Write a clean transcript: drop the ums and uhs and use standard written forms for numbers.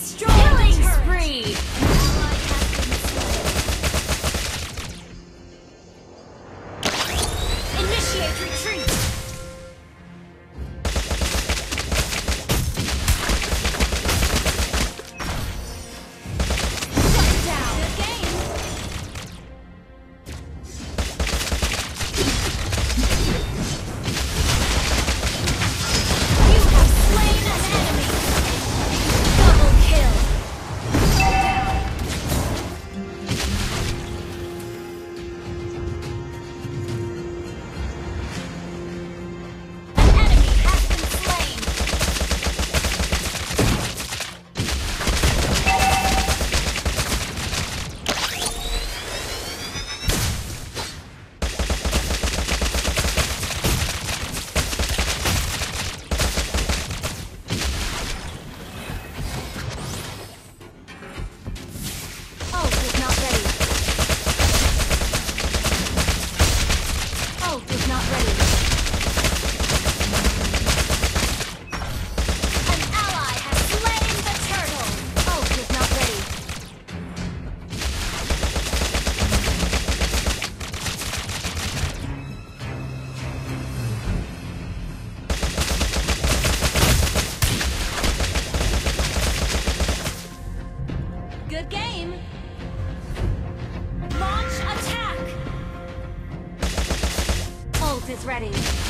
Destroy killing spree! Initiate retreat! Shut down! Good game! You have slain an enemy! Double kill! Shut down! An enemy has been slain! Ult is not ready. Ult is not ready. An ally has slain the turtle. Ult is not ready. Good game. Launch attack! Ult is ready.